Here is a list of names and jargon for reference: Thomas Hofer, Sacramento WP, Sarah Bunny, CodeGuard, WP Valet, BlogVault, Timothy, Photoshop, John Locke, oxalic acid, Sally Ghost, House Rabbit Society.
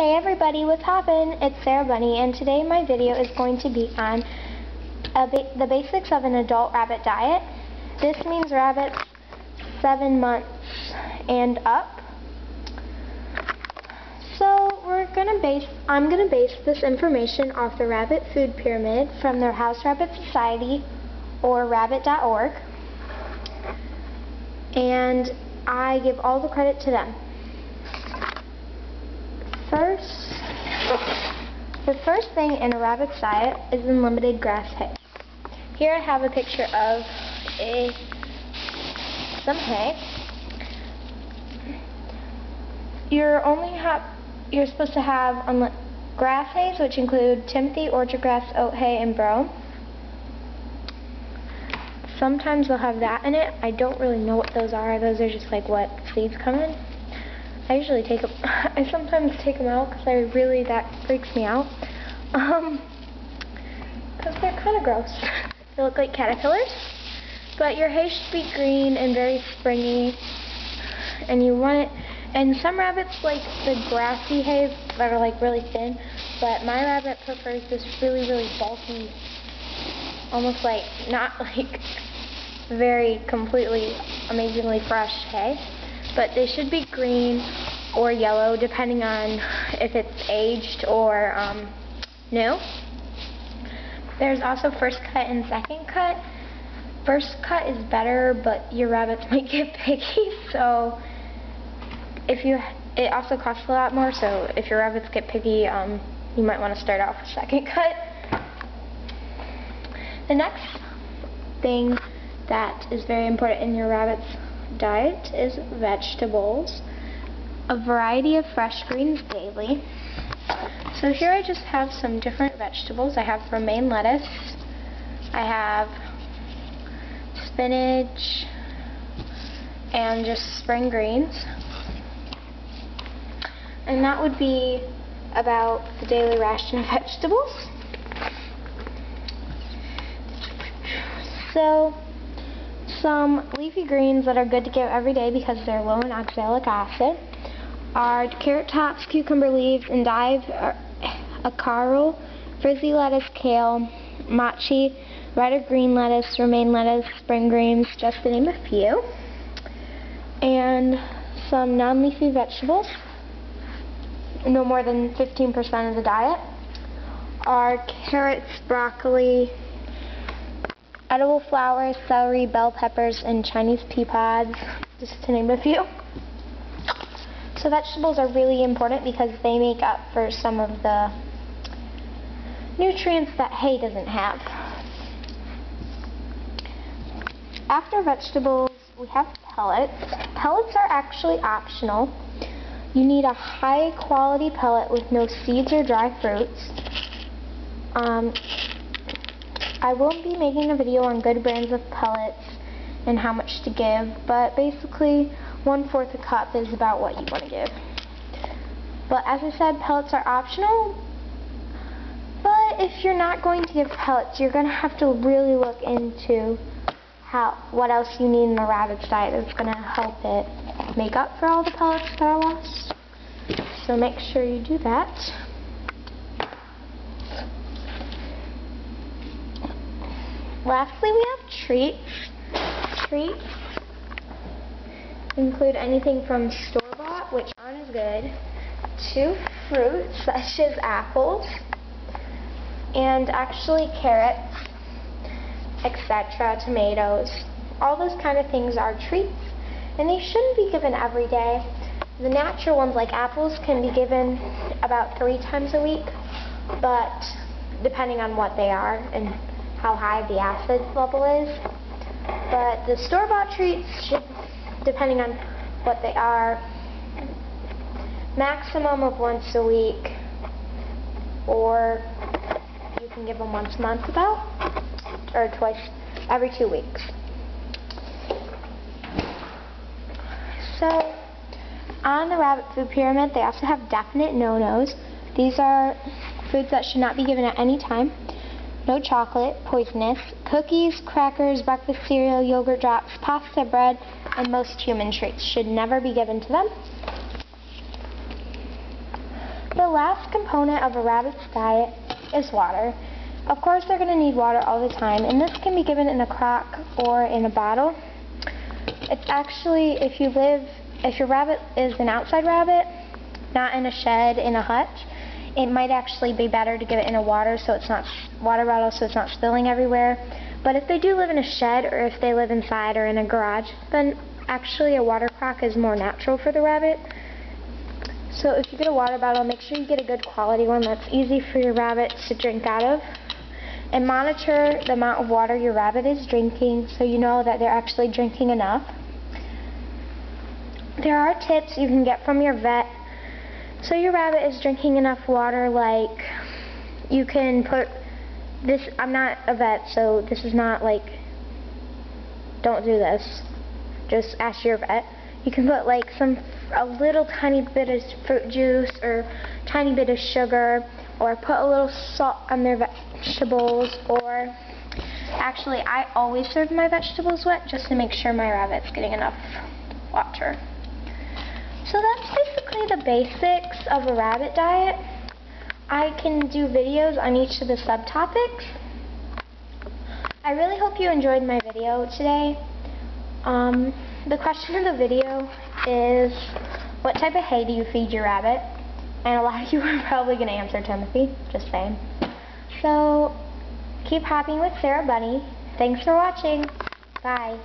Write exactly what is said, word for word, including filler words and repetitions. Hey everybody, what's hoppin'? It's Sarah Bunny, and today my video is going to be on a ba the basics of an adult rabbit diet. This means rabbits seven months and up. So we're gonna base I'm gonna base this information off the rabbit food pyramid from the House Rabbit Society or rabbit dot org, and I give all the credit to them. First, the first thing in a rabbit's diet is unlimited grass hay. Here I have a picture of a, some hay. You're only have you're supposed to have grass hays, which include Timothy, orchard grass, oat hay, and bro. Sometimes they'll have that in it. I don't really know what those are. Those are just like what seeds come in. I usually take them, I sometimes take them out because I really, that freaks me out. Um, because they're kind of gross. They look like caterpillars. But your hay should be green and very springy. And you want it, and some rabbits like the grassy hay that are like really thin. But my rabbit prefers this really, really bulky, almost like, not like very completely amazingly fresh hay. But they should be green or yellow, depending on if it's aged or um, new. There's also first cut and second cut. First cut is better, but your rabbits might get picky. So if you, it also costs a lot more. So if your rabbits get picky, um, you might want to start off with second cut. The next thing that is very important in your rabbits' diet is vegetables, a variety of fresh greens daily. So here I just have some different vegetables. I have romaine lettuce, I have spinach, and just spring greens. And that would be about the daily ration of vegetables. So some leafy greens that are good to give every day because they're low in oxalic acid are carrot tops, cucumber leaves, and endive, acaro, frizzy lettuce, kale, mochi, red or green lettuce, romaine lettuce, spring greens, just to name a few. And some non-leafy vegetables, no more than fifteen percent of the diet, are carrots, broccoli, edible flowers, celery, bell peppers, and Chinese pea pods, just to name a few. So vegetables are really important because they make up for some of the nutrients that hay doesn't have. After vegetables, we have pellets. Pellets are actually optional. You need a high quality pellet with no seeds or dry fruits. Um, I will be making a video on good brands of pellets and how much to give, but basically one-fourth a cup is about what you want to give. But as I said, pellets are optional, but if you're not going to give pellets, you're going to have to really look into how what else you need in the rabbit's diet that's going to help it make up for all the pellets that are lost. So make sure you do that. Lastly, we have treats. Treats include anything from store-bought, which aren't as good, to fruits such as apples, and actually carrots, et cetera, tomatoes. All those kind of things are treats, and they shouldn't be given every day. The natural ones, like apples, can be given about three times a week, but depending on what they are and how high the acid level is. But the store-bought treats should, depending on what they are, maximum of once a week, or you can give them once a month about, or twice, every two weeks. So on the rabbit food pyramid, they also have definite no-nos. These are foods that should not be given at any time. No chocolate, poisonous, cookies, crackers, breakfast cereal, yogurt drops, pasta, bread, and most human treats should never be given to them. The last component of a rabbit's diet is water. Of course, they're going to need water all the time, and this can be given in a crock or in a bottle. It's actually, if you live, if your rabbit is an outside rabbit, not in a shed, in a hut, it might actually be better to give it in a water, so it's not water bottle, so it's not spilling everywhere. But if they do live in a shed, or if they live inside or in a garage, then actually a water crock is more natural for the rabbit. So if you get a water bottle, make sure you get a good quality one that's easy for your rabbit to drink out of. And monitor the amount of water your rabbit is drinking so you know that they're actually drinking enough. There are tips you can get from your vet so your rabbit is drinking enough water, like you can put this, I'm not a vet, so this is not like, don't do this, just ask your vet. You can put like some, a little tiny bit of fruit juice or tiny bit of sugar, or put a little salt on their vegetables, or actually I always serve my vegetables wet just to make sure my rabbit's getting enough water. So that's basically the basics of a rabbit diet. I can do videos on each of the subtopics. I really hope you enjoyed my video today. Um, the question of the video is, what type of hay do you feed your rabbit? And a lot of you are probably going to answer Timothy, just saying. So, keep hopping with Sarah Bunny. Thanks for watching. Bye.